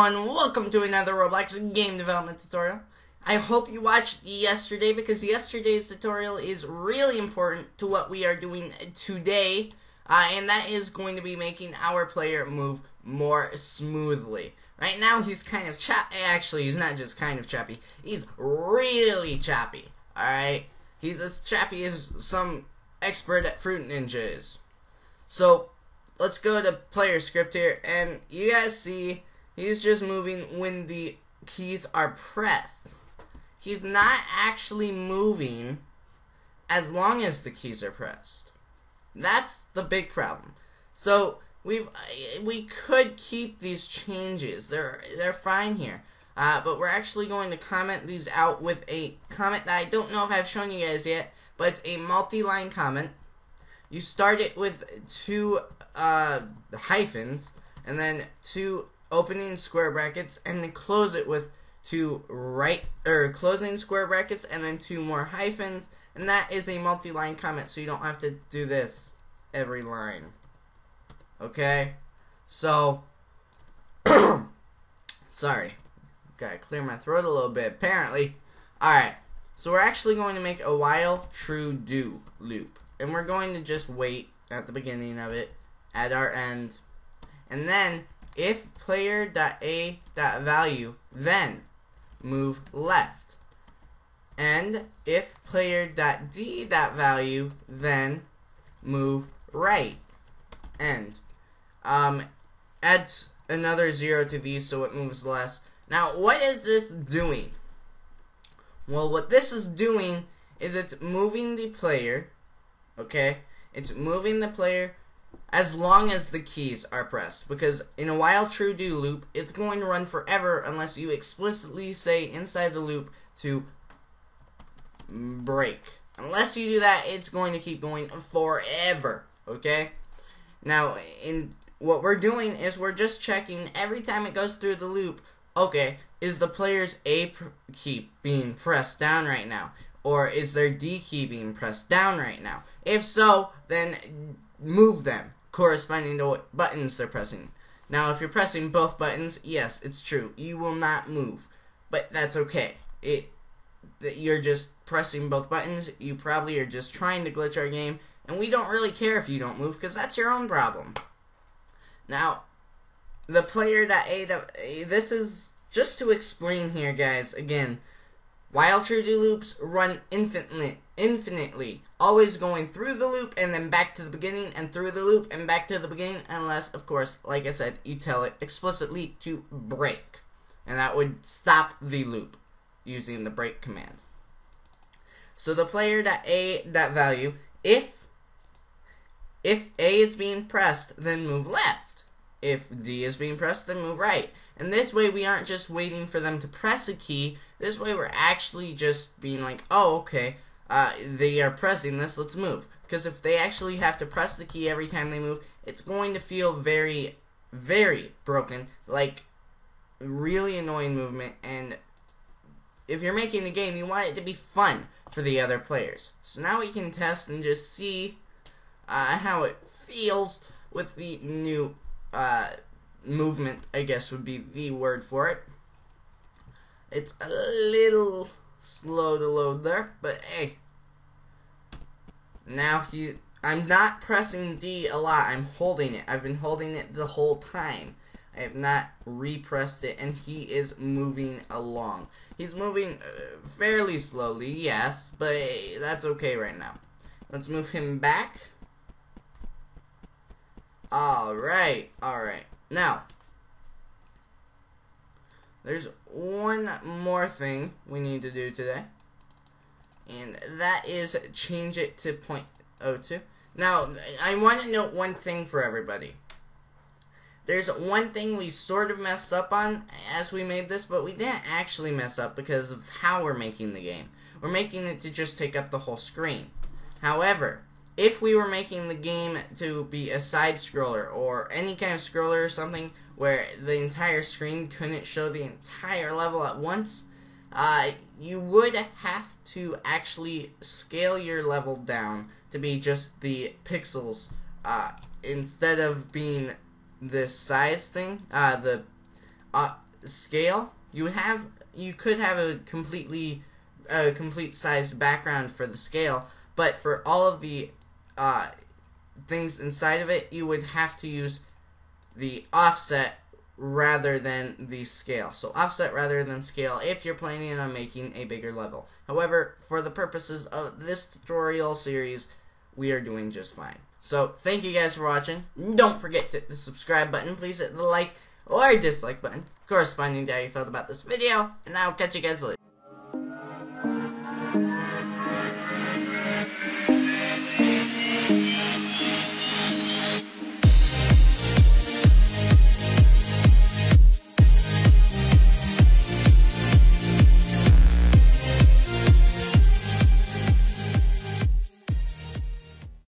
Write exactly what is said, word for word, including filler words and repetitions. everyone, welcome to another Roblox game development tutorial. I hope you watched yesterday because yesterday's tutorial is really important to what we are doing today, uh, and that is going to be making our player move more smoothly. Right now he's kind of choppy. Actually, he's not just kind of choppy, he's really choppy, alright? He's as choppy as some expert at Fruit Ninja is. So, let's go to player script here, and you guys see he's just moving when the keys are pressed. He's not actually moving as long as the keys are pressed. That's the big problem. So we've we could keep these changes. They're they're fine here, uh, but we're actually going to comment these out with a comment that I don't know if I've shown you guys yet, but it's a multi-line comment. You start it with two uh, hyphens, and then two opening square brackets, and then close it with two right or er, closing square brackets, and then two more hyphens, and that is a multi-line comment, so you don't have to do this every line. Okay, so sorry, gotta clear my throat a little bit. Apparently, all right. So we're actually going to make a while true do loop. And we're going to just wait at the beginning of it, at our end, and then if player.a.value, then move left, and if player.d.value, then move right. End. Um, add another zero to these so it moves less. Now, what is this doing? Well, what this is doing is it's moving the player. Okay, it's moving the player as long as the keys are pressed, because in a while true do loop, it's going to run forever unless you explicitly say inside the loop to break. Unless you do that, it's going to keep going forever. Okay, now in what we're doing is we're just checking every time it goes through the loop, okay, is the player's A key being pressed down right now? Or is their D key being pressed down right now? If so, then move them, corresponding to what buttons they're pressing. Now, if you're pressing both buttons, yes, it's true, you will not move. But that's okay. It, you're just pressing both buttons, you probably are just trying to glitch our game, and we don't really care if you don't move, because that's your own problem. Now, the player that A, this is just to explain here, guys, again, while true do loops run infinitely, infinitely, always going through the loop and then back to the beginning and through the loop and back to the beginning, unless, of course, like I said, you tell it explicitly to break. And that would stop the loop using the break command. So the player.a.value, if, if A is being pressed, then move left. If D is being pressed, then move right. And this way we aren't just waiting for them to press a key. This way we're actually just being like, oh, okay, uh, they are pressing this, let's move. Because if they actually have to press the key every time they move, it's going to feel very, very broken, like really annoying movement. And if you're making the game, you want it to be fun for the other players. So now we can test and just see uh, how it feels with the new Uh, movement, I guess would be the word for it. It's a little slow to load there, but hey. Now he, I'm not pressing D a lot, I'm holding it. I've been holding it the whole time. I have not repressed it, and he is moving along. He's moving uh, fairly slowly, yes, but hey, that's okay right now. Let's move him back. Alright, alright. Now, there's one more thing we need to do today, and that is change it to zero point zero two. Now, I want to note one thing for everybody. There's one thing we sort of messed up on as we made this, but we didn't actually mess up because of how we're making the game. We're making it to just take up the whole screen. However, if we were making the game to be a side scroller or any kind of scroller or something where the entire screen couldn't show the entire level at once, uh, you would have to actually scale your level down to be just the pixels uh, instead of being this size thing, uh, the uh, scale, you would have you could have a completely a complete sized background for the scale, but for all of the uh, things inside of it, you would have to use the offset rather than the scale. So offset rather than scale if you're planning on making a bigger level. However, for the purposes of this tutorial series, we are doing just fine. So thank you guys for watching. Don't forget to hit the subscribe button. Please hit the like or dislike button corresponding to how you felt about this video, and I'll catch you guys later.